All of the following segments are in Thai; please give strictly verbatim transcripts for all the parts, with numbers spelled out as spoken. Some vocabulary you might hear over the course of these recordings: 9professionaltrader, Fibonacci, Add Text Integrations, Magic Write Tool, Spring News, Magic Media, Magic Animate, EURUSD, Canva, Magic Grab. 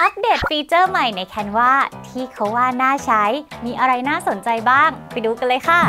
อัปเดตฟีเจอร์ใหม่ใน Canva ที่เขาว่าน่าใช้มีอะไรน่าสนใจบ้างไปดูกันเลยค่ะ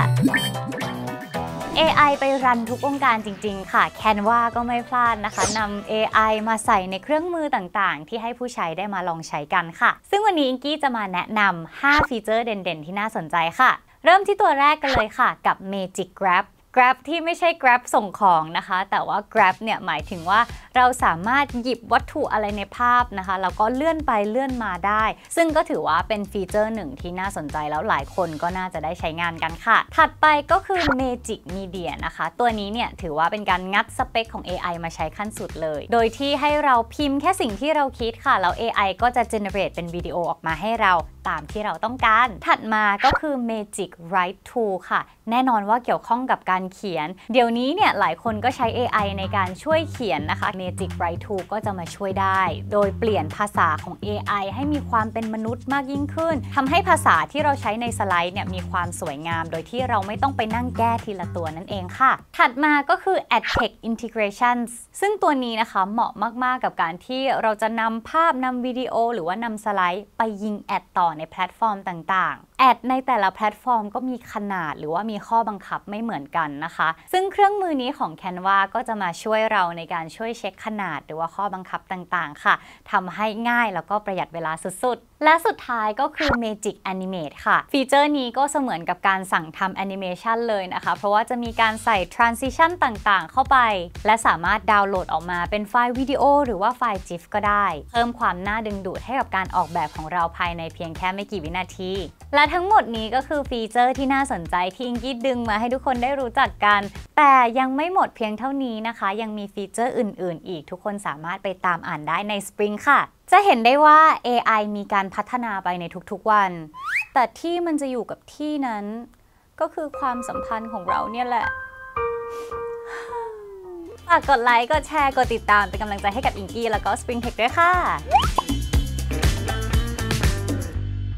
เอ ไอ ไปรันทุกวงการจริงๆค่ะ Canva ก็ไม่พลาดนะคะนำ เอ ไอ มาใส่ในเครื่องมือต่างๆที่ให้ผู้ใช้ได้มาลองใช้กันค่ะซึ่งวันนี้อิงกี้จะมาแนะนำห้าฟีเจอร์เด่นๆที่น่าสนใจค่ะเริ่มที่ตัวแรกกันเลยค่ะกับ Magic Grab Grab ที่ไม่ใช่ Grab ส่งของนะคะแต่ว่า Grab เนี่ยหมายถึงว่าเราสามารถหยิบวัตถุอะไรในภาพนะคะแล้วก็เลื่อนไปเลื่อนมาได้ซึ่งก็ถือว่าเป็นฟีเจอร์หนึ่งที่น่าสนใจแล้วหลายคนก็น่าจะได้ใช้งานกันค่ะถัดไปก็คือ Magic Media นะคะตัวนี้เนี่ยถือว่าเป็นการงัดสเปคของ เอ ไอ มาใช้ขั้นสุดเลยโดยที่ให้เราพิมพ์แค่สิ่งที่เราคิดค่ะแล้ว เอ ไอ ก็จะ generate เป็นวิดีโอออกมาให้เราตามที่เราต้องการถัดมาก็คือ Magic Write Tool ค่ะแน่นอนว่าเกี่ยวข้องกับการเขียนเดี๋ยวนี้เนี่ยหลายคนก็ใช้ เอ ไอ ในการช่วยเขียนนะคะ Magic Write Tool ก็จะมาช่วยได้โดยเปลี่ยนภาษาของ เอ ไอ ให้มีความเป็นมนุษย์มากยิ่งขึ้นทำให้ภาษาที่เราใช้ในสไลด์เนี่ยมีความสวยงามโดยที่เราไม่ต้องไปนั่งแก้ทีละตัวนั่นเองค่ะถัดมาก็คือ Add Text Integrations ซึ่งตัวนี้นะคะเหมาะมากๆกับการที่เราจะนำภาพนำวิดีโอหรือว่านำสไลด์ไปยิงแอดต่อในแพลตฟอร์มต่างๆแอดในแต่ละแพลตฟอร์มก็มีขนาดหรือว่ามีข้อบังคับไม่เหมือนกันนะคะซึ่งเครื่องมือนี้ของ Canva ก็จะมาช่วยเราในการช่วยเช็คขนาดหรือว่าข้อบังคับต่างๆค่ะทำให้ง่ายแล้วก็ประหยัดเวลาสุดๆและสุดท้ายก็คือ Magic Animate ค่ะฟีเจอร์นี้ก็เสมือนกับการสั่งทำแอนิเมชันเลยนะคะเพราะว่าจะมีการใส่ Transition ต่างๆเข้าไปและสามารถดาวน์โหลดออกมาเป็นไฟล์วิดีโอหรือว่าไฟล์ จี ไอ เอฟ ก็ได้เพิ่มความน่าดึงดูดให้กับการออกแบบของเราภายในเพียงแค่ไม่กี่วินาทีและทั้งหมดนี้ก็คือฟีเจอร์ที่น่าสนใจที่อิงกี้ดึงมาให้ทุกคนได้รู้จักกันแต่ยังไม่หมดเพียงเท่านี้นะคะยังมีฟีเจอร์อื่นๆอีกทุกคนสามารถไปตามอ่านได้ใน Spring ค่ะจะเห็นได้ว่า เอ ไอ มีการพัฒนาไปในทุกๆวันแต่ที่มันจะอยู่กับที่นั้นก็คือความสัมพันธ์ของเราเนี่ยแหละฝากกดไลค์กดแชร์กดติดตามเป็นกำลังใจให้กับอิงกี้แล้วก็ Spring Tech ด้วยค่ะ